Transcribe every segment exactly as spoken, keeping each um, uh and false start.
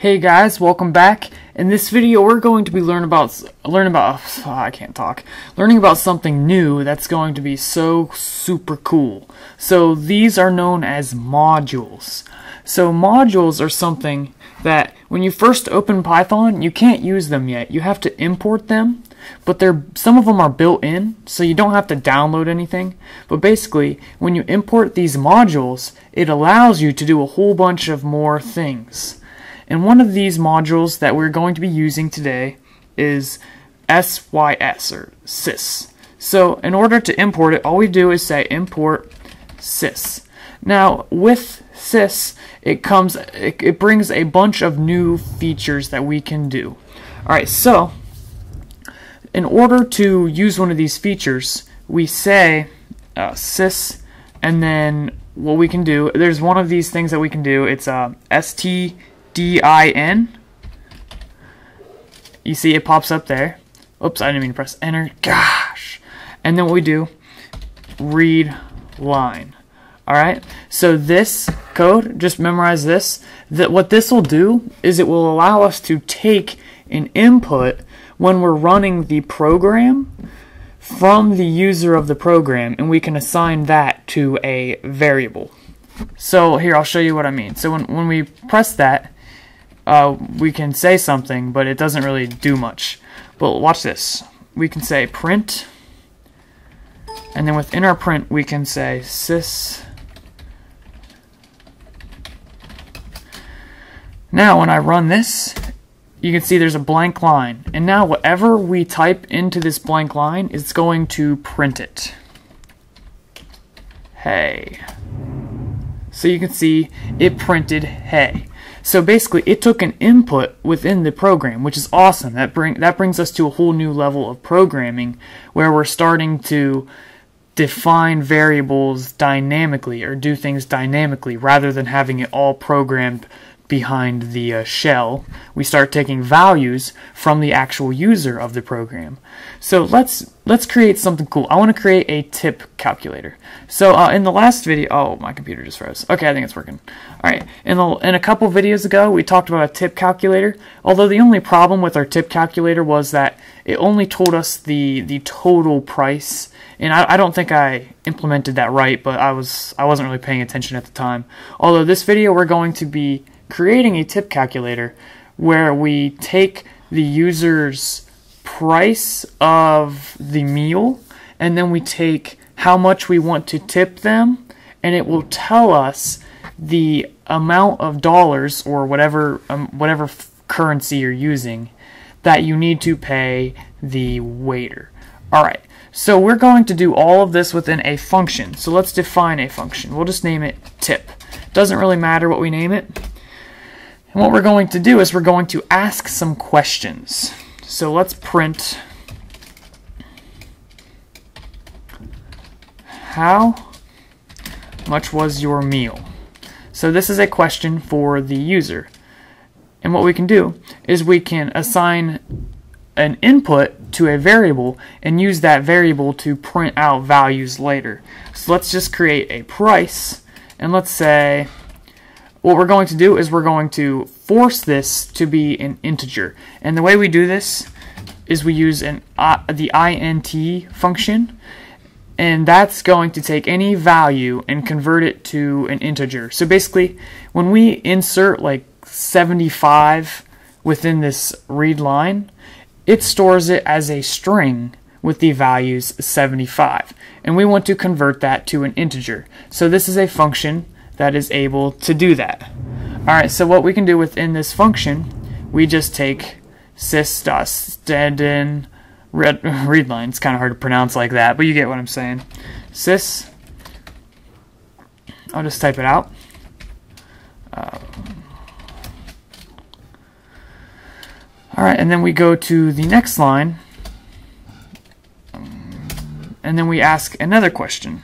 Hey guys, welcome back. In this video we're going to be learn about learn about oh, I can't talk. Learning about something new that's going to be so super cool. So these are known as modules. So modules are something that when you first open Python, you can't use them yet. You have to import them, but they're some of them are built in, so you don't have to download anything. But basically, when you import these modules, it allows you to do a whole bunch of more things. And one of these modules that we're going to be using today is sys or sys. So in order to import it, all we do is say import sys. Now with sys, it comes, it, it brings a bunch of new features that we can do. All right, so in order to use one of these features, we say uh, sys, and then what we can do, there's one of these things that we can do. It's uh, st D I N. You see it pops up there. Oops, I didn't mean to press enter. Gosh. And then what we do, read line. Alright, so this code, just memorize this. That what this will do is it will allow us to take an input when we're running the program from the user of the program, and we can assign that to a variable. So here, I'll show you what I mean. So when, when we press that, Uh, we can say something, but it doesn't really do much. But watch this. We can say print, and then within our print we can say sys. Now when I run this, you can see there's a blank line, and now whatever we type into this blank line, it's going to print it. Hey. So you can see it printed hey. So basically, it took an input within the program, which is awesome. That bring that brings us to a whole new level of programming, where we're starting to define variables dynamically or do things dynamically, rather than having it all programmed behind the uh, shell. We start taking values from the actual user of the program. So let's let's create something cool. I want to create a tip calculator. So uh, in the last video, oh, my computer just froze. Okay, I think it's working. All right, in, the, in a couple videos ago, we talked about a tip calculator, although the only problem with our tip calculator was that it only told us the, the total price, and I, I don't think I implemented that right, but I, was, I wasn't really paying attention at the time. Although this video, we're going to be creating a tip calculator where we take the user's price of the meal, and then we take how much we want to tip them, and it will tell us the amount of dollars or whatever um, whatever f currency you're using that you need to pay the waiter. All right, so we're going to do all of this within a function. So let's define a function. We'll just name it tip. Doesn't really matter what we name it. And what we're going to do is we're going to ask some questions. So let's print how much was your meal? So this is a question for the user. And what we can do is we can assign an input to a variable and use that variable to print out values later. So let's just create a price, and let's say what we're going to do is we're going to force this to be an integer. And the way we do this is we use an uh, the int function, and that's going to take any value and convert it to an integer. So basically, when we insert like seventy-five within this read line, it stores it as a string with the values seventy-five, and we want to convert that to an integer. So this is a function that is able to do that. Alright, so what we can do within this function, we just take sys dot stdin read line. It's kind of hard to pronounce like that, but you get what I'm saying. Sys, I'll just type it out. Uh, Alright, and then we go to the next line, and then we ask another question.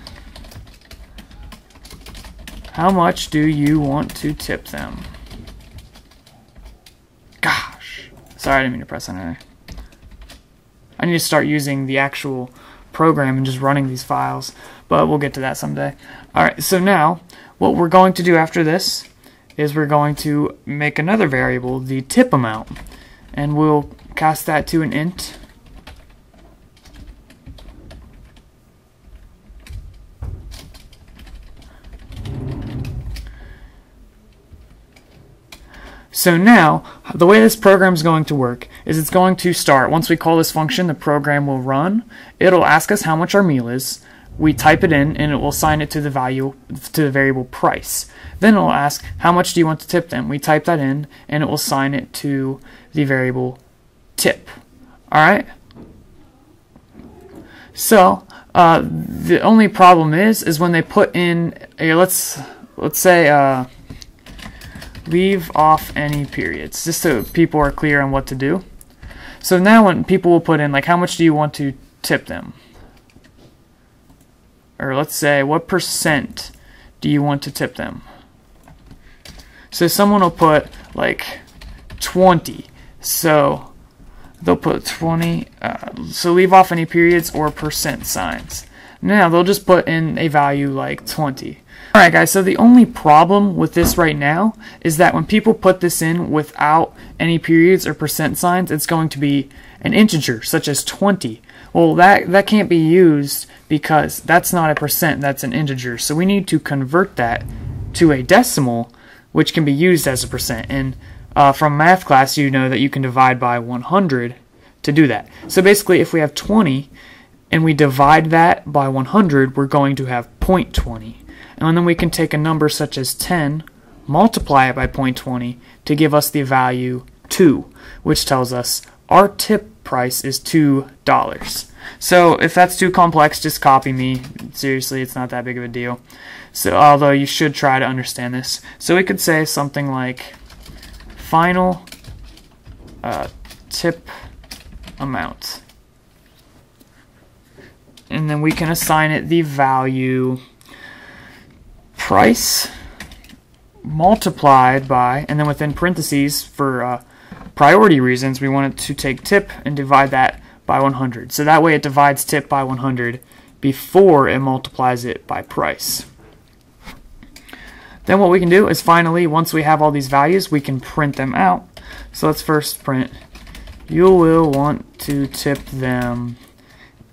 How much do you want to tip them? Gosh. Sorry, I didn't mean to press enter. I need to start using the actual program and just running these files, but we'll get to that someday. Alright, so now what we're going to do after this is we're going to make another variable, the tip amount, and we'll cast that to an int. So now, the way this program is going to work is it's going to start. Once we call this function, the program will run. It'll ask us how much our meal is. We type it in, and it will assign it to the value, to the variable price. Then it'll ask, how much do you want to tip them? We type that in, and it will assign it to the variable tip. All right? So uh, the only problem is, is when they put in, a, let's, let's say, uh, leave off any periods, just so people are clear on what to do. So now when people will put in, like, how much do you want to tip them? Or let's say, what percent do you want to tip them? So someone will put, like, twenty. So they'll put twenty. Uh, so leave off any periods or percent signs. Now they'll just put in a value like twenty. Alright guys, so the only problem with this right now is that when people put this in without any periods or percent signs, it's going to be an integer, such as twenty. Well, that, that can't be used because that's not a percent, that's an integer. So we need to convert that to a decimal, which can be used as a percent. And uh, from math class, you know that you can divide by one hundred to do that. So basically, if we have twenty and we divide that by one hundred, we're going to have zero point two zero. And then we can take a number such as ten, multiply it by zero point two zero to give us the value two, which tells us our tip price is two dollars. So if that's too complex, just copy me. Seriously, it's not that big of a deal. So although you should try to understand this. So we could say something like final uh, tip amount. And then we can assign it the value price multiplied by, and then within parentheses for uh, priority reasons, we want it to take tip and divide that by one hundred. So that way it divides tip by one hundred before it multiplies it by price. Then what we can do is finally, once we have all these values, we can print them out. So let's first print, you will want to tip them.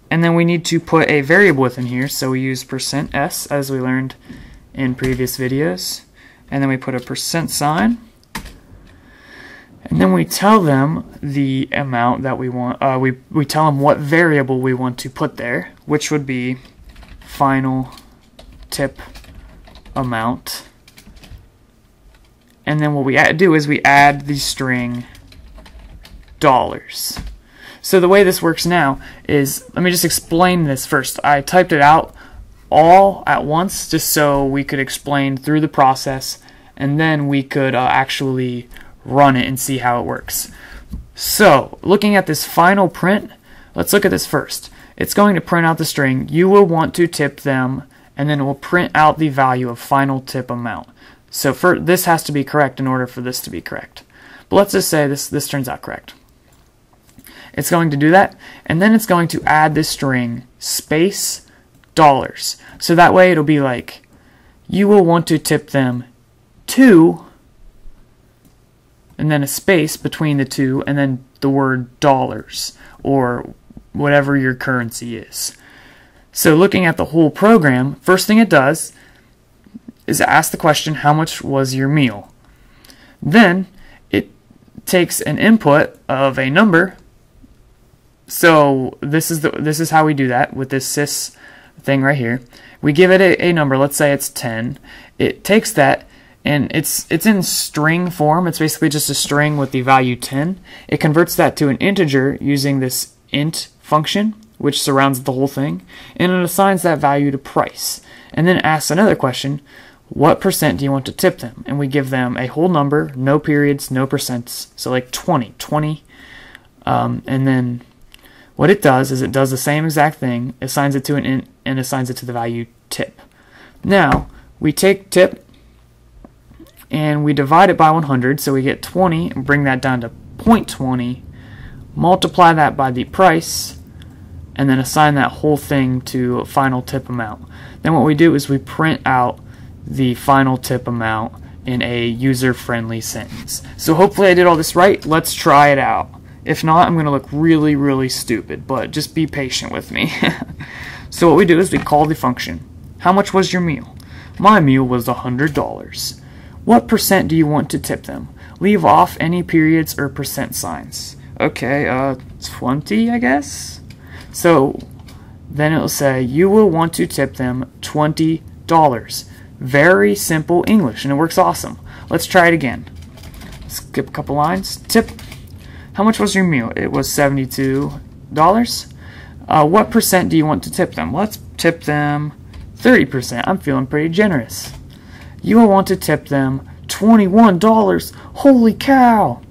And then we need to put a variable within here. So we use percent s as we learned in previous videos, and then we put a percent sign, and then we tell them the amount that we want, uh, we, we tell them what variable we want to put there, which would be final tip amount. And then what we add, do is we add the string dollars. So the way this works now is, let me just explain this first. I typed it out all at once just so we could explain through the process, and then we could uh, actually run it and see how it works. So looking at this final print, let's look at this first. It's going to print out the string you will want to tip them, and then it will print out the value of final tip amount. So for this has to be correct in order for this to be correct, but let's just say this this turns out correct. It's going to do that, and then it's going to add this string space dollars. So that way it'll be like, you will want to tip them two, and then a space between the two, and then the word dollars, or whatever your currency is. So looking at the whole program, first thing it does is ask the question, how much was your meal? Then it takes an input of a number. So this is the this is how we do that with this sys thing right here. We give it a, a number, let's say it's ten. It takes that, and it's it's in string form. It's basically just a string with the value ten. It converts that to an integer using this int function, which surrounds the whole thing, and it assigns that value to price. And then asks another question, what percent do you want to tip them? And we give them a whole number, no periods, no percents, so like twenty, twenty, um, and then what it does is it does the same exact thing, assigns it to an int, and assigns it to the value tip. Now, we take tip, and we divide it by one hundred, so we get twenty, and bring that down to zero point two zero, multiply that by the price, and then assign that whole thing to final tip amount. Then what we do is we print out the final tip amount, in a user-friendly sentence. So hopefully I did all this right. Let's try it out. If not, I'm going to look really, really stupid, but just be patient with me. So what we do is we call the function. How much was your meal? My meal was one hundred dollars. What percent do you want to tip them? Leave off any periods or percent signs. Okay, uh, twenty, I guess? So then it'll say, you will want to tip them twenty dollars. Very simple English, and it works awesome. Let's try it again. Skip a couple lines. Tip. How much was your meal? It was seventy-two dollars. Uh, what percent do you want to tip them? Let's tip them thirty percent. I'm feeling pretty generous. You will want to tip them twenty-one dollars. Holy cow!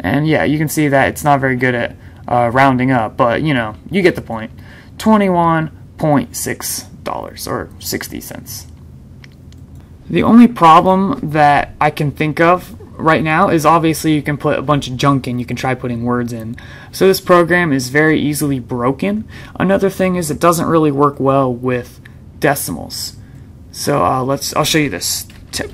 And yeah, you can see that it's not very good at uh, rounding up, but you know, you get the point. twenty-one point six dollars or sixty cents. The only problem that I can think of right now is obviously you can put a bunch of junk in, you can try putting words in. So this program is very easily broken. Another thing is it doesn't really work well with decimals. So uh, let's, I'll show you this tip.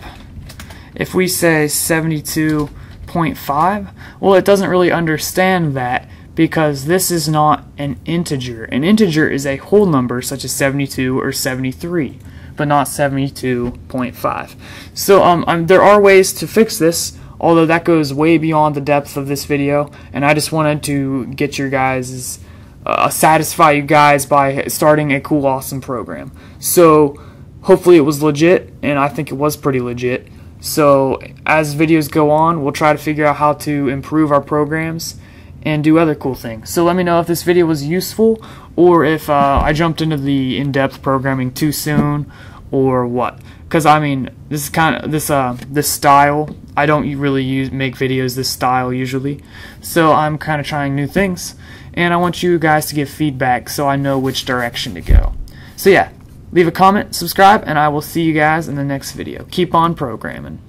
If we say seventy-two point five, well, it doesn't really understand that because this is not an integer. An integer is a whole number such as seventy-two or seventy-three, but not seventy-two point five. So um, um, there are ways to fix this, although that goes way beyond the depth of this video, and I just wanted to get your guys, uh, satisfy you guys by starting a cool, awesome program. So hopefully it was legit, and I think it was pretty legit. So as videos go on, we'll try to figure out how to improve our programs and do other cool things. So let me know if this video was useful or if uh, I jumped into the in-depth programming too soon or what. Because I mean, this is kind of this uh this style. I don't really use make videos this style usually. So I'm kind of trying new things, and I want you guys to give feedback so I know which direction to go. So yeah. Leave a comment, subscribe, and I will see you guys in the next video. Keep on programming.